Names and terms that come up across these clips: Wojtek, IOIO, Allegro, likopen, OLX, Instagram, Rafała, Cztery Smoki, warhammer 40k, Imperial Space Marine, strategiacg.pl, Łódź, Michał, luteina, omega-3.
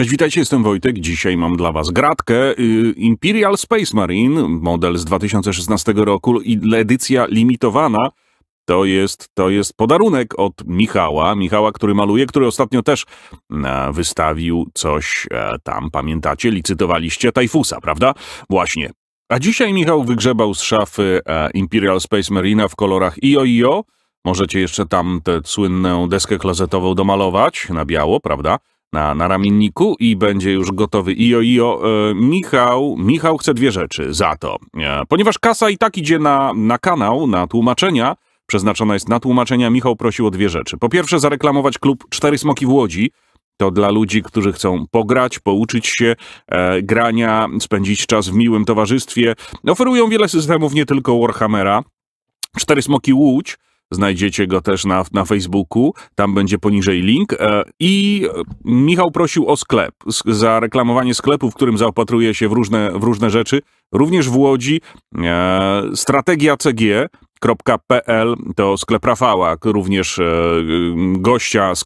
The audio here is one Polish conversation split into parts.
Cześć, witajcie, jestem Wojtek. Dzisiaj mam dla was gratkę Imperial Space Marine, model z 2016 roku i edycja limitowana. To jest podarunek od Michała, który maluje, który ostatnio też wystawił coś tam, pamiętacie, licytowaliście Tajfusa, prawda? Właśnie. A dzisiaj Michał wygrzebał z szafy Imperial Space Marina w kolorach IOIO. Możecie jeszcze tam tę słynną deskę klozetową domalować na biało, prawda? Na ramienniku i będzie już gotowy IOIO. Michał chce dwie rzeczy za to. Ponieważ kasa i tak idzie na kanał, na tłumaczenia, przeznaczona jest na tłumaczenia, Michał prosił o dwie rzeczy. Po pierwsze, zareklamować klub Cztery Smoki w Łodzi. To dla ludzi, którzy chcą pograć, pouczyć się grania, spędzić czas w miłym towarzystwie. Oferują wiele systemów, nie tylko Warhammera. Cztery Smoki Łódź. Znajdziecie go też na Facebooku, tam będzie poniżej link. I Michał prosił o sklep, za reklamowanie sklepu, w którym zaopatruje się w różne rzeczy, również w Łodzi. Strategiacg.pl to sklep Rafała, również gościa z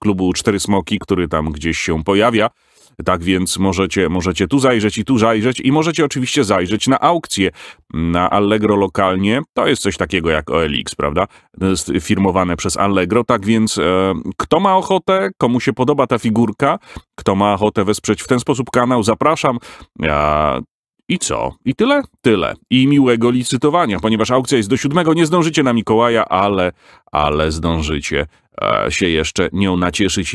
klubu Cztery Smoki, który tam gdzieś się pojawia. Tak więc możecie tu zajrzeć i możecie oczywiście zajrzeć na aukcję na Allegro lokalnie. To jest coś takiego jak OLX, prawda? Firmowane przez Allegro. Tak więc kto ma ochotę, komu się podoba ta figurka, kto ma ochotę wesprzeć w ten sposób kanał, zapraszam. I co? I tyle? Tyle. I miłego licytowania, ponieważ aukcja jest do 7. Nie zdążycie na Mikołaja, ale zdążycie się jeszcze nią nacieszyć,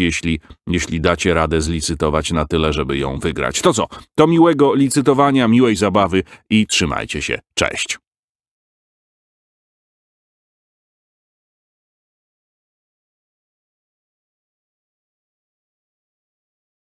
jeśli dacie radę zlicytować na tyle, żeby ją wygrać. To co? To miłego licytowania, miłej zabawy i trzymajcie się. Cześć!